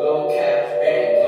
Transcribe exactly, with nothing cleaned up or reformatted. Low cap and